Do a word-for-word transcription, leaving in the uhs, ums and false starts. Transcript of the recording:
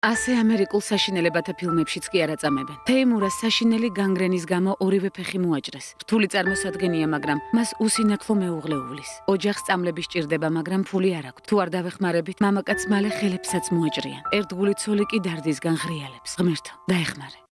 ასე ამერიკულ საშინელებათა ფილმებშიც კი არ აწამებენ. თეიმურას საშინელი განგრენის გამო ორივე ფეხი მოაჭრეს. რთული წარმოსადგენია, მაგრამ მას უსინათლო მეუღლე უვლის. ოჯახს წამლები სჭირდება, მაგრამ ფული არ აქვს. თუ არ დავეხმარებით, მამაკაცს მალე ხელებსაც მოაჭრიან. ერთგული ცოლი კი დარდისგან ღრიალებს. ღმერთო, დაეხმარე.